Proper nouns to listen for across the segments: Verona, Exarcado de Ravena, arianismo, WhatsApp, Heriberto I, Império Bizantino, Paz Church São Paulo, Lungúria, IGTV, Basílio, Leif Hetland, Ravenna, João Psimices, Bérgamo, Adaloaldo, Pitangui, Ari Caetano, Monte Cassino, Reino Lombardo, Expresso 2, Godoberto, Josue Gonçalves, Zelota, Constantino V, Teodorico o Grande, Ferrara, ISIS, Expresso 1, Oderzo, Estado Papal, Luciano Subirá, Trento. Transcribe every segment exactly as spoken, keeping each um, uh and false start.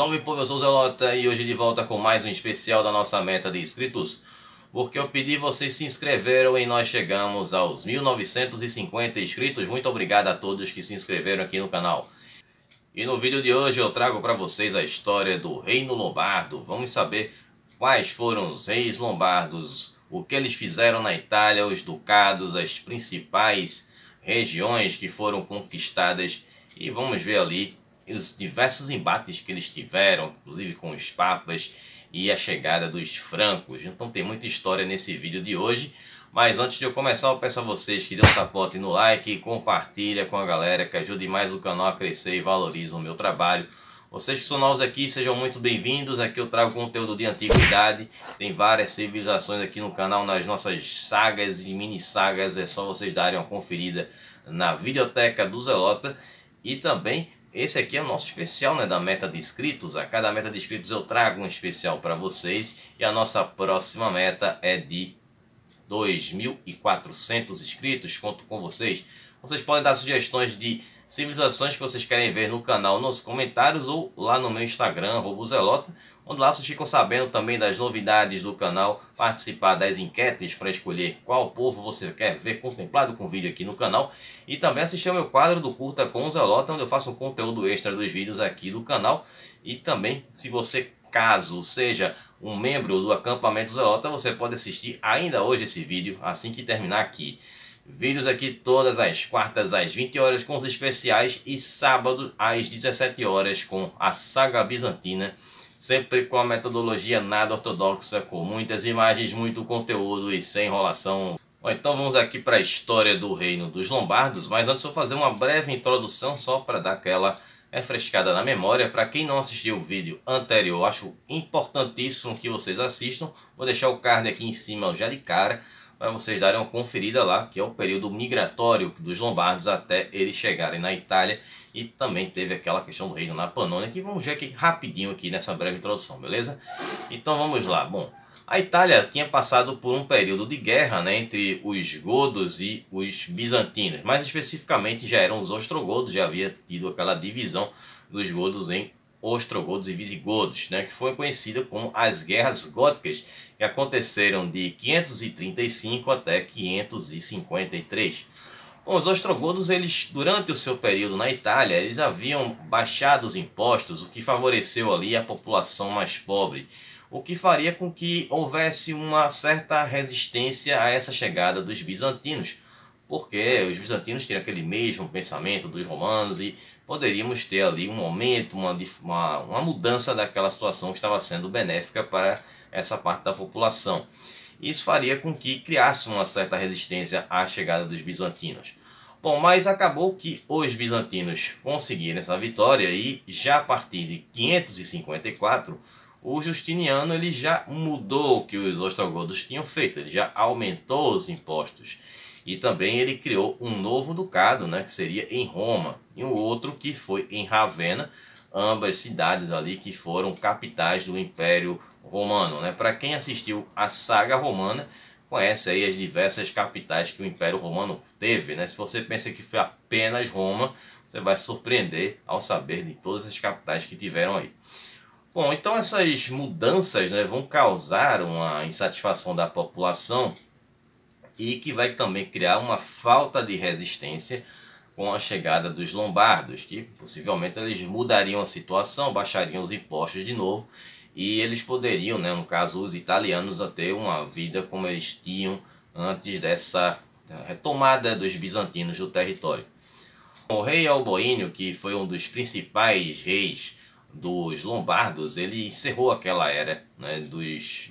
Salve povo, eu sou Zelota e hoje de volta com mais um especial da nossa meta de inscritos. Porque eu pedi, vocês se inscreveram e nós chegamos aos mil novecentos e cinquenta inscritos. Muito obrigado a todos que se inscreveram aqui no canal. E no vídeo de hoje eu trago para vocês a história do Reino Lombardo. Vamos saber quais foram os reis lombardos, o que eles fizeram na Itália, os ducados, as principais regiões que foram conquistadas. E vamos ver ali os diversos embates que eles tiveram, inclusive com os papas e a chegada dos francos. Então tem muita história nesse vídeo de hoje. Mas antes de eu começar, eu peço a vocês que dê um sapote no like, compartilha com a galera, que ajude mais o canal a crescer e valorize o meu trabalho. Vocês que são novos aqui, sejam muito bem-vindos. Aqui eu trago conteúdo de antiguidade. Tem várias civilizações aqui no canal, nas nossas sagas e mini-sagas. É só vocês darem uma conferida na videoteca do Zelota. E também, esse aqui é o nosso especial, né, da meta de inscritos. A cada meta de inscritos eu trago um especial para vocês. E a nossa próxima meta é de dois mil e quatrocentos inscritos. Conto com vocês. Vocês podem dar sugestões de civilizações que vocês querem ver no canal nos comentários ou lá no meu Instagram, arroba Zelota, onde lá vocês ficam sabendo também das novidades do canal, participar das enquetes para escolher qual povo você quer ver contemplado com vídeo aqui no canal e também assistir ao meu quadro do Curta com Zelota, onde eu faço um conteúdo extra dos vídeos aqui do canal. E também, se você, caso seja um membro do acampamento Zelota, você pode assistir ainda hoje esse vídeo, assim que terminar aqui. Vídeos aqui todas as quartas às vinte horas com os especiais e sábado às dezessete horas com a Saga Bizantina, sempre com a metodologia nada ortodoxa, com muitas imagens, muito conteúdo e sem enrolação. Bom, então vamos aqui para a história do Reino dos Lombardos, mas antes eu vou fazer uma breve introdução só para dar aquela refrescada na memória. Para quem não assistiu o vídeo anterior, acho importantíssimo que vocês assistam. Vou deixar o card aqui em cima já de cara, para vocês darem uma conferida lá, que é o período migratório dos lombardos até eles chegarem na Itália. E também teve aquela questão do reino na Panônia, que vamos ver aqui rapidinho aqui nessa breve introdução, beleza? Então vamos lá. Bom, a Itália tinha passado por um período de guerra, né, entre os godos e os bizantinos. Mais especificamente já eram os ostrogodos, já havia tido aquela divisão dos godos em ostrogodos e visigodos, né, que foi conhecida como as guerras góticas, que aconteceram de quinhentos e trinta e cinco até quinhentos e cinquenta e três. Bom, os ostrogodos, eles, durante o seu período na Itália, eles haviam baixado os impostos, o que favoreceu ali a população mais pobre, o que faria com que houvesse uma certa resistência a essa chegada dos bizantinos, porque os bizantinos tinham aquele mesmo pensamento dos romanos e poderíamos ter ali um aumento, uma, uma, uma mudança daquela situação que estava sendo benéfica para essa parte da população. Isso faria com que criasse uma certa resistência à chegada dos bizantinos. Bom, mas acabou que os bizantinos conseguiram essa vitória e já a partir de quinhentos e cinquenta e quatro, o Justiniano ele já mudou o que os ostrogodos tinham feito, ele já aumentou os impostos. E também ele criou um novo ducado, né, que seria em Roma, e um outro que foi em Ravenna, ambas cidades ali que foram capitais do Império Romano, né? Para quem assistiu a Saga Romana, conhece aí as diversas capitais que o Império Romano teve, né? Se você pensa que foi apenas Roma, você vai se surpreender ao saber de todas as capitais que tiveram aí. Bom, então essas mudanças, né, vão causar uma insatisfação da população, e que vai também criar uma falta de resistência com a chegada dos lombardos, que possivelmente eles mudariam a situação, baixariam os impostos de novo, e eles poderiam, né, no caso os italianos, ter uma vida como eles tinham antes dessa retomada dos bizantinos do território. O rei Alboíno, que foi um dos principais reis dos lombardos, ele encerrou aquela era, né, dos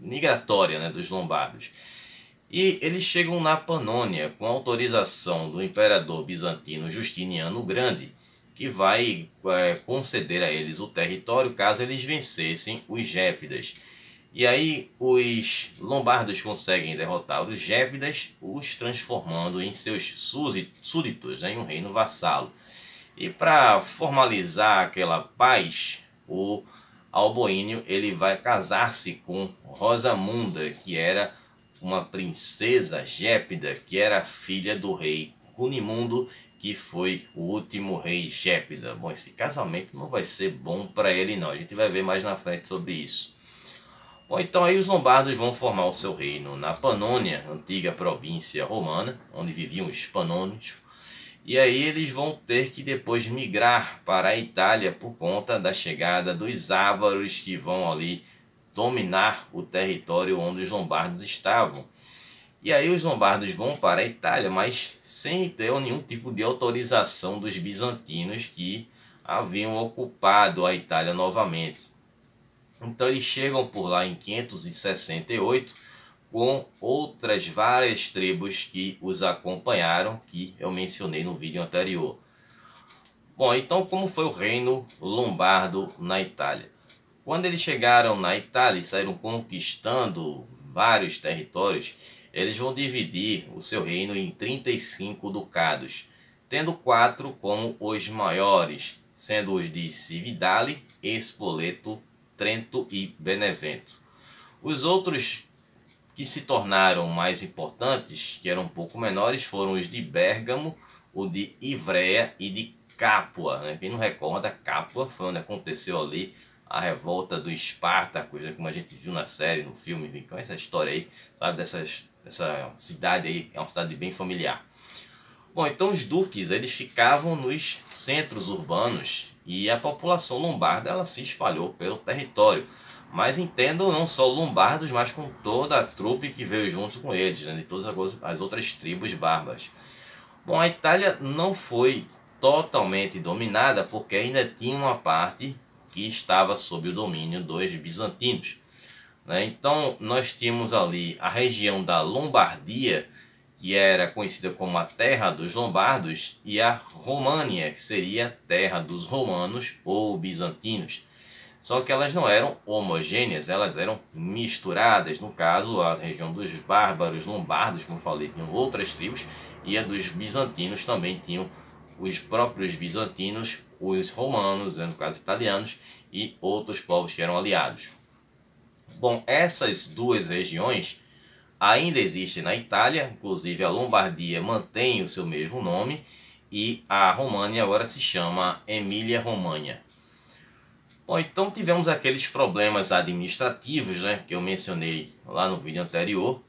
migratória, né, dos lombardos. E eles chegam na Panônia com autorização do imperador bizantino Justiniano o Grande, que vai é, conceder a eles o território caso eles vencessem os gépidas. E aí os lombardos conseguem derrotar os gépidas, os transformando em seus súditos, né, em um reino vassalo. E para formalizar aquela paz, o Alboínio ele vai casar-se com Rosamunda, que era uma princesa gépida, que era filha do rei Cunimundo que foi o último rei Gépida. Bom, esse casamento não vai ser bom para ele não, a gente vai ver mais na frente sobre isso. Bom, então aí os lombardos vão formar o seu reino na Panônia, antiga província romana, onde viviam os panônios. E aí eles vão ter que depois migrar para a Itália por conta da chegada dos ávaros, que vão ali dominar o território onde os lombardos estavam. E aí os lombardos vão para a Itália, mas sem ter nenhum tipo de autorização dos bizantinos que haviam ocupado a Itália novamente. Então eles chegam por lá em quinhentos e sessenta e oito com outras várias tribos que os acompanharam, que eu mencionei no vídeo anterior. Bom, então como foi o Reino Lombardo na Itália? Quando eles chegaram na Itália e saíram conquistando vários territórios, eles vão dividir o seu reino em trinta e cinco ducados, tendo quatro como os maiores, sendo os de Cividale, Espoleto, Trento e Benevento. Os outros que se tornaram mais importantes, que eram um pouco menores, foram os de Bérgamo, o de Ivrea e de Cápua, né? Quem não recorda, Cápua foi onde aconteceu ali a revolta do Espartacus, né? Como a gente viu na série, no filme, com essa história aí, sabe? Dessas, essa cidade aí, é uma cidade bem familiar. Bom, então os duques, eles ficavam nos centros urbanos e a população lombarda, ela se espalhou pelo território. Mas entendam, não só lombardos, mas com toda a trupe que veio junto com eles, né? De todas as outras tribos bárbaras. Bom, a Itália não foi totalmente dominada, porque ainda tinha uma parte que estava sob o domínio dos bizantinos, né? Então nós tínhamos ali a região da Lombardia, que era conhecida como a terra dos lombardos, e a România, que seria a terra dos romanos ou bizantinos. Só que elas não eram homogêneas, elas eram misturadas. No caso, a região dos bárbaros lombardos, como falei, tinham outras tribos, e a dos bizantinos também tinham os próprios bizantinos, os romanos, no caso italianos, e outros povos que eram aliados. Bom, essas duas regiões ainda existem na Itália, inclusive a Lombardia mantém o seu mesmo nome, e a România agora se chama Emília-România. Bom, então tivemos aqueles problemas administrativos, né, que eu mencionei lá no vídeo anterior,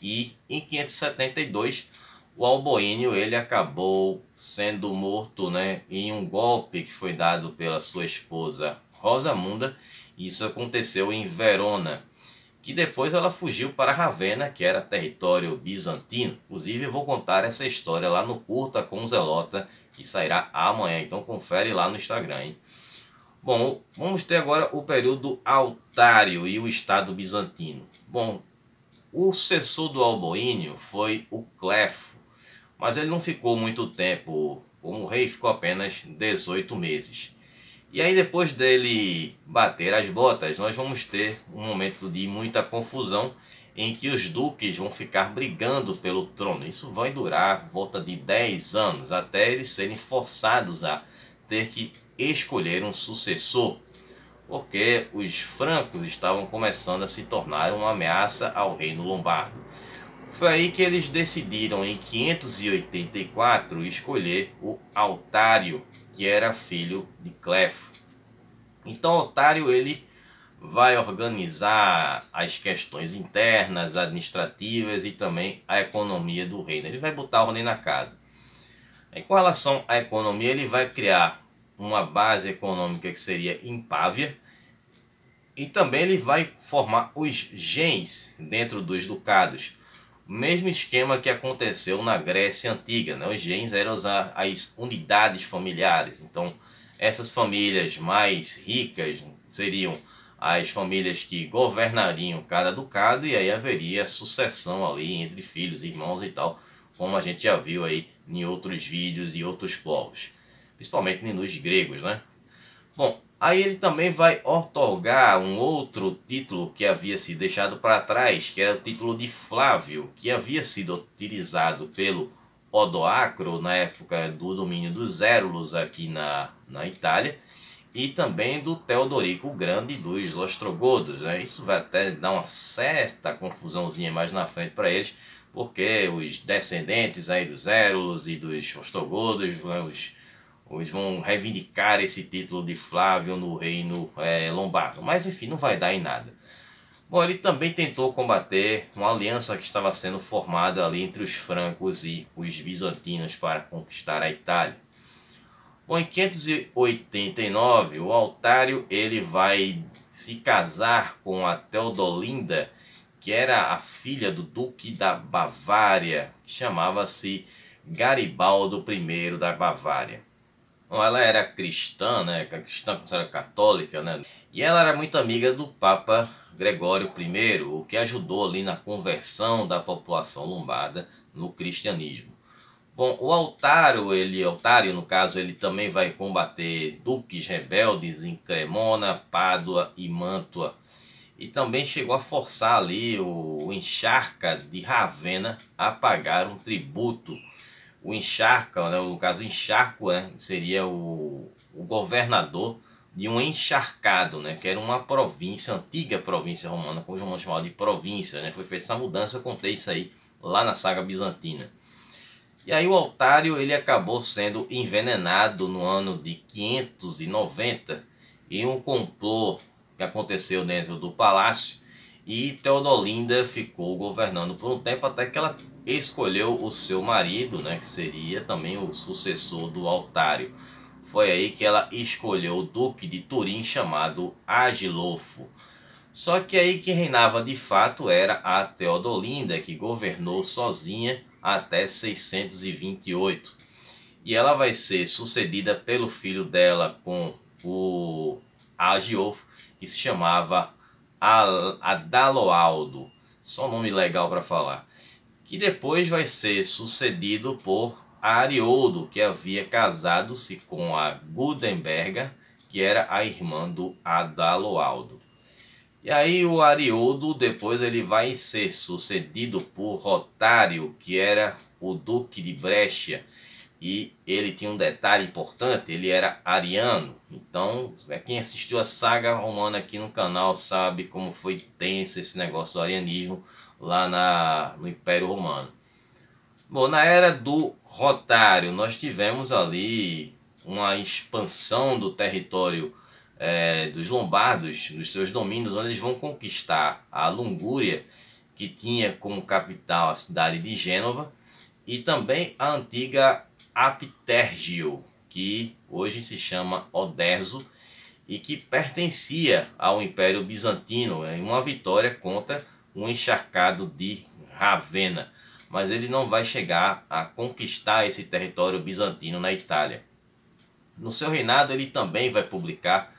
e em quinhentos e setenta e dois... o Alboíno, ele acabou sendo morto, né, em um golpe que foi dado pela sua esposa Rosamunda. Isso aconteceu em Verona, que depois ela fugiu para Ravenna, que era território bizantino. Inclusive eu vou contar essa história lá no Curta com Zelota, que sairá amanhã, então confere lá no Instagram, hein? Bom, vamos ter agora o período Altário e o Estado Bizantino. Bom, o sucessor do Alboíno foi o Clefo, mas ele não ficou muito tempo como rei, ficou apenas dezoito meses. E aí depois dele bater as botas, nós vamos ter um momento de muita confusão em que os duques vão ficar brigando pelo trono. Isso vai durar volta de dez anos, até eles serem forçados a ter que escolher um sucessor, porque os francos estavam começando a se tornar uma ameaça ao Reino Lombardo. Foi aí que eles decidiram, em quinhentos e oitenta e quatro, escolher o Altário, que era filho de Clefo. Então, Altário, ele vai organizar as questões internas, administrativas e também a economia do reino. Ele vai botar ordem na casa. Aí, com relação à economia, ele vai criar uma base econômica que seria em Pávia, e também ele vai formar os gens dentro dos ducados. Mesmo esquema que aconteceu na Grécia Antiga, né? Os gens eram as, as unidades familiares. Então, essas famílias mais ricas seriam as famílias que governariam cada ducado, e aí haveria sucessão ali entre filhos, irmãos e tal, como a gente já viu aí em outros vídeos e outros povos, principalmente nos gregos, né? Bom, aí ele também vai outorgar um outro título que havia sido deixado para trás, que era o título de Flávio, que havia sido utilizado pelo Odoacro na época do domínio dos Érulos aqui na, na Itália, e também do Teodorico o Grande dos Ostrogodos, né? Isso vai até dar uma certa confusãozinha mais na frente para eles, porque os descendentes aí dos Érulos e dos Ostrogodos, os, os vão reivindicar esse título de Flávio no reino é, Lombardo. Mas enfim, não vai dar em nada. Bom, ele também tentou combater uma aliança que estava sendo formada ali entre os francos e os bizantinos para conquistar a Itália. Bom, em quinhentos e oitenta e nove, o Altário ele vai se casar com a Teodolinda, que era a filha do duque da Bavária, que chamava-se Garibaldo I da Bavária. Bom, ela era cristã, né? Cristã considerada católica, né? E ela era muito amiga do Papa Gregório I, o que ajudou ali na conversão da população lombarda no cristianismo. Bom, o Altário, ele, Altário, no caso, ele também vai combater duques rebeldes em Cremona, Pádua e Mantua. E também chegou a forçar ali o Encharca de Ravenna a pagar um tributo. O Encharca, né, no caso Encharco, né, seria o, o governador de um encharcado, né, que era uma província, antiga província romana, como os romanos chamavam de província. Né, foi feita essa mudança, eu contei isso aí lá na saga bizantina. E aí o Altário ele acabou sendo envenenado no ano de quinhentos e noventa em um complô que aconteceu dentro do palácio, e Teodolinda ficou governando por um tempo até que ela escolheu o seu marido, né, que seria também o sucessor do Altário. Foi aí que ela escolheu o duque de Turim chamado Agilulfo. Só que aí que reinava de fato era a Teodolinda, que governou sozinha até seiscentos e vinte e oito. E ela vai ser sucedida pelo filho dela com o Agilulfo, que se chamava Adaloaldo, só um nome legal para falar, que depois vai ser sucedido por Arioldo, que havia casado-se com a Gudenberga, que era a irmã do Adaloaldo. E aí o Arioldo depois ele vai ser sucedido por Rotário, que era o duque de Brescia. E ele tinha um detalhe importante, ele era ariano. Então, quem assistiu a saga romana aqui no canal sabe como foi tenso esse negócio do arianismo lá na, no Império Romano. Bom, na era do Rotário, nós tivemos ali uma expansão do território é, dos Lombardos, dos seus domínios, onde eles vão conquistar a Lungúria, que tinha como capital a cidade de Gênova, e também a antiga Aptérgio, que hoje se chama Oderzo, e que pertencia ao Império Bizantino, em uma vitória contra o encharcado de Ravenna. Mas ele não vai chegar a conquistar esse território bizantino na Itália. No seu reinado ele também vai publicar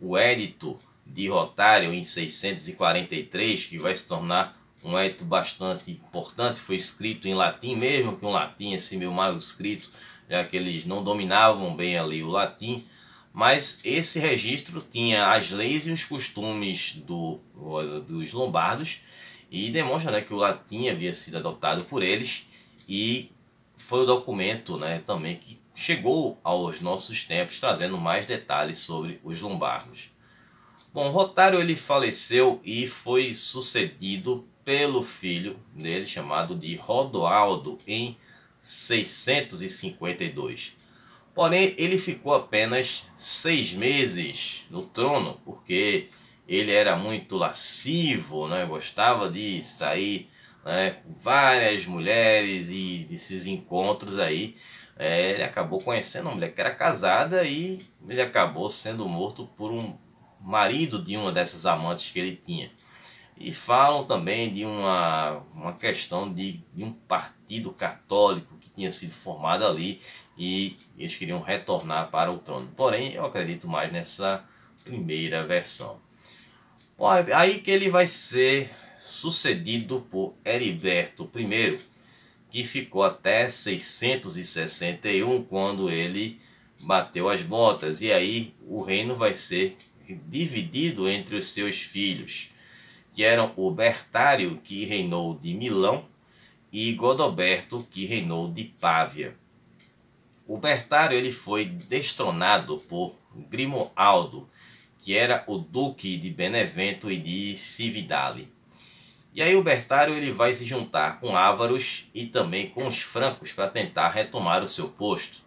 o Edito de Rotário em seiscentos e quarenta e três, que vai se tornar um edito bastante importante, foi escrito em latim, mesmo que um latim assim meio manuscrito, já que eles não dominavam bem ali o latim, mas esse registro tinha as leis e os costumes do, dos lombardos, e demonstra, né, que o latim havia sido adotado por eles, e foi o documento, né, também que chegou aos nossos tempos, trazendo mais detalhes sobre os lombardos. Bom, Rotário ele faleceu e foi sucedido pelo filho dele, chamado de Rodoaldo, em seiscentos e cinquenta e dois. Porém, ele ficou apenas seis meses no trono, porque ele era muito lascivo, né? Gostava de sair, né, com várias mulheres, e desses encontros aí, é, ele acabou conhecendo uma mulher que era casada, e ele acabou sendo morto por um marido de uma dessas amantes que ele tinha. E falam também de uma, uma questão de, de um partido católico que tinha sido formado ali, e eles queriam retornar para o trono. Porém, eu acredito mais nessa primeira versão. Bom, aí que ele vai ser sucedido por Heriberto I, que ficou até seiscentos e sessenta e um, quando ele bateu as botas. E aí o reino vai ser dividido entre os seus filhos, que eram Obertário, que reinou de Milão, e Godoberto, que reinou de Pávia. Obertário ele foi destronado por Grimoaldo, que era o duque de Benevento e de Cividale. E aí o Obertário ele vai se juntar com Ávaros e também com os francos para tentar retomar o seu posto.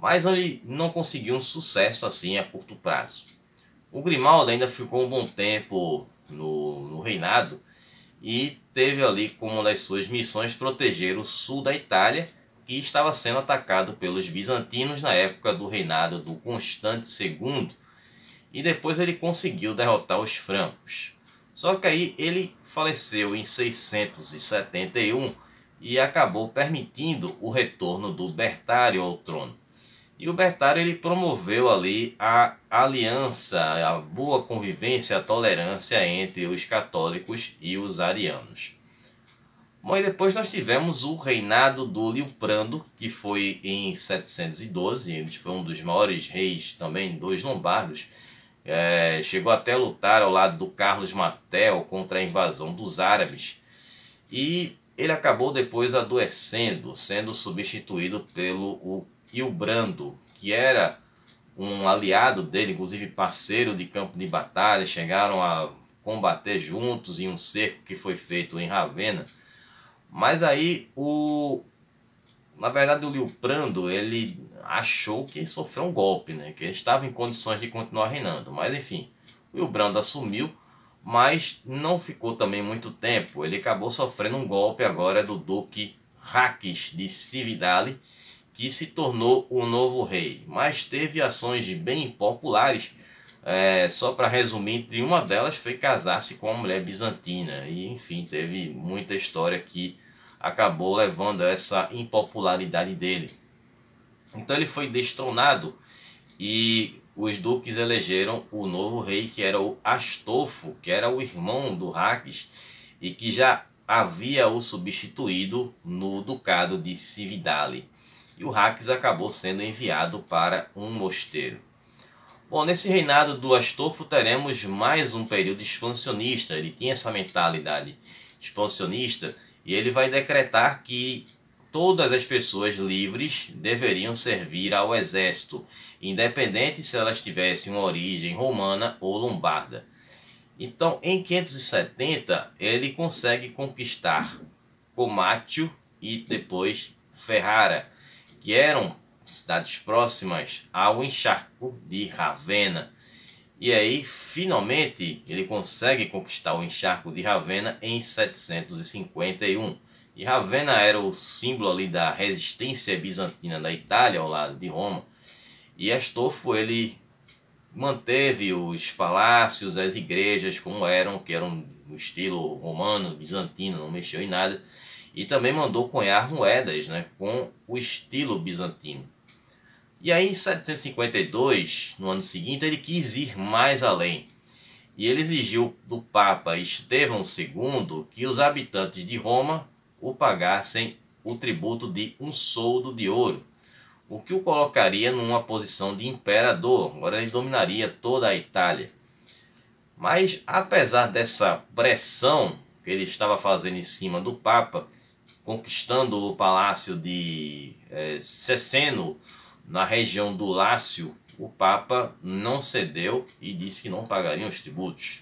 Mas ele não conseguiu um sucesso assim a curto prazo. O Grimoaldo ainda ficou um bom tempo no, no reinado e teve ali como uma das suas missões proteger o sul da Itália, que estava sendo atacado pelos bizantinos na época do reinado do Constante segundo. E depois ele conseguiu derrotar os francos. Só que aí ele faleceu em seiscentos e setenta e um e acabou permitindo o retorno do Obertário ao trono. E o Obertário ele promoveu ali a aliança, a boa convivência, a tolerância entre os católicos e os arianos. Bom, e depois nós tivemos o reinado do Liutprando, que foi em setecentos e doze, ele foi um dos maiores reis também dos lombardos. É, chegou até a lutar ao lado do Carlos Magno contra a invasão dos árabes e ele acabou depois adoecendo, sendo substituído pelo Liutprando, que era um aliado dele, inclusive parceiro de campo de batalha. Chegaram a combater juntos em um cerco que foi feito em Ravenna, mas aí o na verdade o Liutprando ele achou que sofreu um golpe, né? Que ele estava em condições de continuar reinando. Mas enfim, o Liutprando assumiu, mas não ficou também muito tempo. Ele acabou sofrendo um golpe agora do duque Ratchis de Cividale, que se tornou o novo rei. Mas teve ações bem impopulares. É, só para resumir, uma delas foi casar-se com uma mulher bizantina. E enfim, teve muita história que acabou levando a essa impopularidade dele. Então ele foi destronado e os duques elegeram o novo rei, que era o Astolfo, que era o irmão do Ratchis e que já havia o substituído no Ducado de Cividale. E o Ratchis acabou sendo enviado para um mosteiro. Bom, nesse reinado do Astolfo teremos mais um período expansionista. Ele tinha essa mentalidade expansionista e ele vai decretar que todas as pessoas livres deveriam servir ao exército, independente se elas tivessem uma origem romana ou lombarda. Então, em quinhentos e setenta, ele consegue conquistar Comátio e depois Ferrara, que eram cidades próximas ao encharco de Ravenna. E aí, finalmente, ele consegue conquistar o encharco de Ravenna em setecentos e cinquenta e um. E Ravenna era o símbolo ali da resistência bizantina da Itália, ao lado de Roma. E Astolfo ele manteve os palácios, as igrejas como eram, que eram no estilo romano, bizantino, não mexeu em nada. E também mandou cunhar moedas, né, com o estilo bizantino. E aí em setecentos e cinquenta e dois, no ano seguinte, ele quis ir mais além. E ele exigiu do Papa Estêvão segundo que os habitantes de Roma o pagassem o tributo de um soldo de ouro, o que o colocaria numa posição de imperador. Agora ele dominaria toda a Itália. Mas apesar dessa pressão que ele estava fazendo em cima do Papa, conquistando o palácio de é, Cesseno, na região do Lácio, o Papa não cedeu e disse que não pagariam os tributos.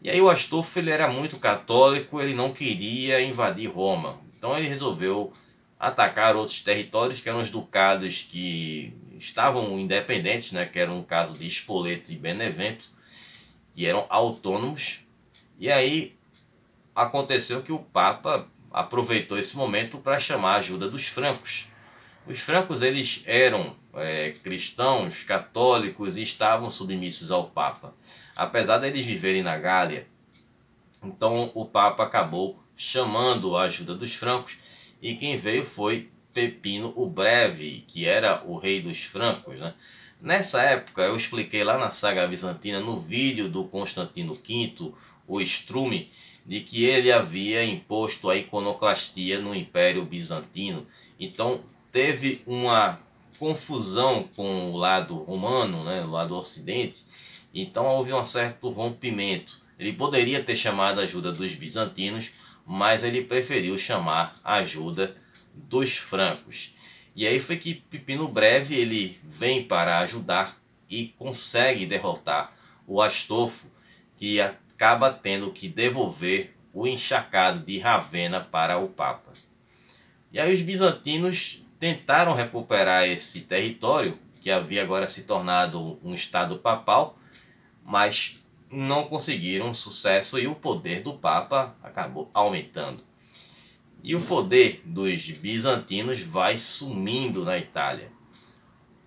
E aí o Astolfo ele era muito católico, ele não queria invadir Roma. Então ele resolveu atacar outros territórios, que eram os ducados que estavam independentes, né, que eram o caso de Espoleto e Benevento, que eram autônomos. E aí aconteceu que o Papa aproveitou esse momento para chamar a ajuda dos francos. Os francos eles eram é, cristãos, católicos e estavam submissos ao Papa, apesar deles viverem na Gália. Então o Papa acabou chamando a ajuda dos francos e quem veio foi Pepino o Breve, que era o rei dos francos, né? Nessa época, eu expliquei lá na saga bizantina, no vídeo do Constantino quinto, o Estrume, de que ele havia imposto a iconoclastia no Império Bizantino. Então teve uma confusão com o lado romano, né, o lado ocidente. Então houve um certo rompimento. Ele poderia ter chamado a ajuda dos bizantinos, mas ele preferiu chamar a ajuda dos francos. E aí foi que Pepino o Breve ele vem para ajudar e consegue derrotar o Astolfo, que acaba tendo que devolver o Exarcado de Ravena para o Papa. E aí os bizantinos tentaram recuperar esse território, que havia agora se tornado um estado papal, mas não conseguiram sucesso e o poder do Papa acabou aumentando. E o poder dos bizantinos vai sumindo na Itália.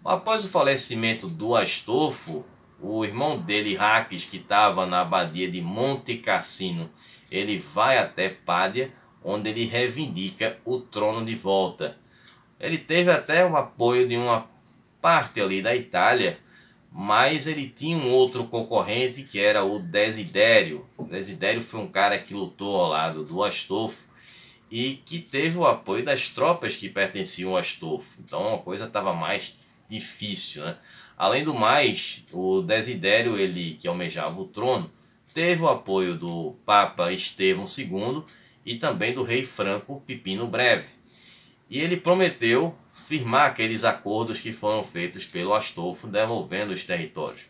Após o falecimento do Astolfo, o irmão dele, Ratchis, que estava na abadia de Monte Cassino, ele vai até Pávia, onde ele reivindica o trono de volta. Ele teve até o apoio de uma parte ali da Itália, mas ele tinha um outro concorrente que era o Desidério. O Desidério foi um cara que lutou ao lado do Astolfo e que teve o apoio das tropas que pertenciam ao Astolfo. Então a coisa estava mais difícil, né? Além do mais, o Desidério, ele que almejava o trono, teve o apoio do Papa Estêvão segundo e também do rei franco Pepino o Breve. E ele prometeu firmar aqueles acordos que foram feitos pelo Astolfo, devolvendo os territórios.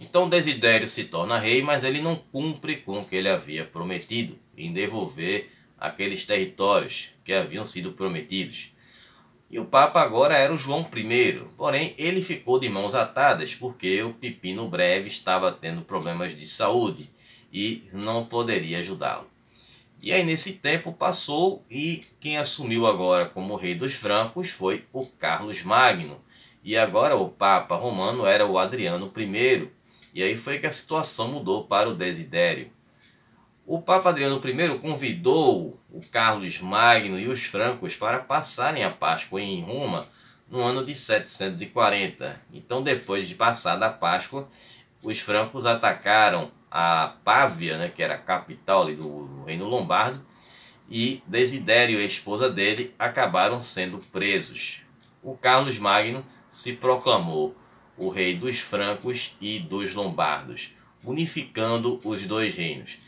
Então Desidério se torna rei, mas ele não cumpre com o que ele havia prometido em devolver aqueles territórios que haviam sido prometidos. E o Papa agora era o João primeiro, porém ele ficou de mãos atadas porque o Pepino o Breve estava tendo problemas de saúde e não poderia ajudá-lo. E aí nesse tempo passou e quem assumiu agora como rei dos francos foi o Carlos Magno. E agora o Papa romano era o Adriano primeiro, e aí foi que a situação mudou para o Desidério. O Papa Adriano primeiro convidou o Carlos Magno e os francos para passarem a Páscoa em Roma no ano de setecentos e quarenta. Então, depois de passada a Páscoa, os francos atacaram a Pávia, né, que era a capital ali do Reino Lombardo, e Desidério e a esposa dele acabaram sendo presos. O Carlos Magno se proclamou o rei dos francos e dos lombardos, unificando os dois reinos.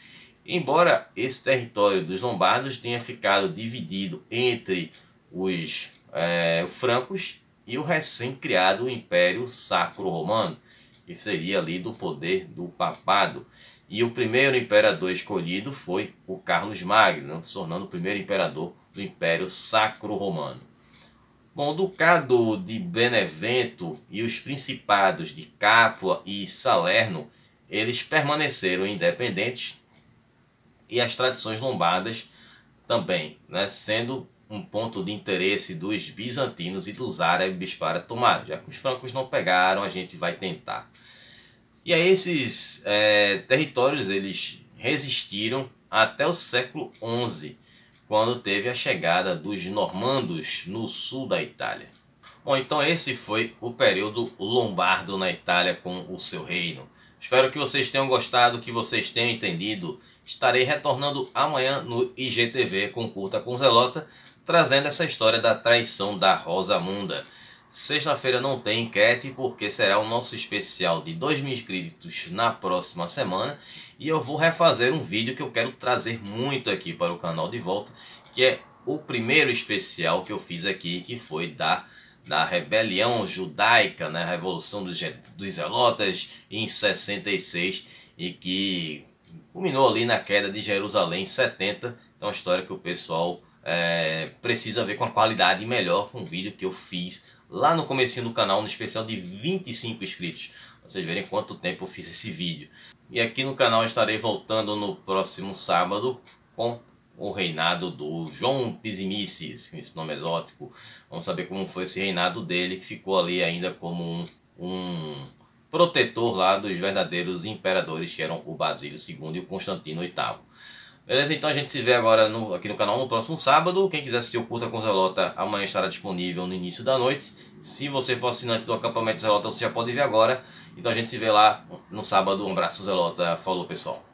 Embora esse território dos lombardos tenha ficado dividido entre os é, francos e o recém-criado Império Sacro Romano, que seria ali do poder do papado. E o primeiro imperador escolhido foi o Carlos Magno, se tornando o primeiro imperador do Império Sacro Romano. Bom, o Ducado de Benevento e os principados de Cápua e Salerno, eles permaneceram independentes, e as tradições lombardas também, né, sendo um ponto de interesse dos bizantinos e dos árabes para tomar. Já que os francos não pegaram, a gente vai tentar. E aí esses é, territórios eles resistiram até o século onze, quando teve a chegada dos normandos no sul da Itália. Bom, então esse foi o período lombardo na Itália com o seu reino. Espero que vocês tenham gostado, que vocês tenham entendido. Estarei retornando amanhã no I G T V com Curta com Zelota, trazendo essa história da traição da Rosamunda. Sexta-feira não tem enquete, porque será o nosso especial de dois mil inscritos na próxima semana. E eu vou refazer um vídeo que eu quero trazer muito aqui para o canal de volta, que é o primeiro especial que eu fiz aqui, que foi da, da rebelião judaica, né? A Revolução dos, dos Zelotas em sessenta e seis, e que culminou ali na queda de Jerusalém em setenta, então é uma história que o pessoal é, precisa ver com a qualidade melhor, um vídeo que eu fiz lá no comecinho do canal, no especial de vinte e cinco inscritos, vocês verem quanto tempo eu fiz esse vídeo. E aqui no canal estarei voltando no próximo sábado com o reinado do João Psimices, esse nome exótico. Vamos saber como foi esse reinado dele, que ficou ali ainda como um... um protetor lá dos verdadeiros imperadores, que eram o Basílio segundo e o Constantino oitavo. Beleza? Então a gente se vê agora no, aqui no canal no próximo sábado. Quem quiser assistir o Curta com Zelota, amanhã estará disponível no início da noite. Se você for assinante do acampamento Zelota, você já pode ver agora. Então a gente se vê lá no sábado. Um abraço, Zelota. Falou, pessoal.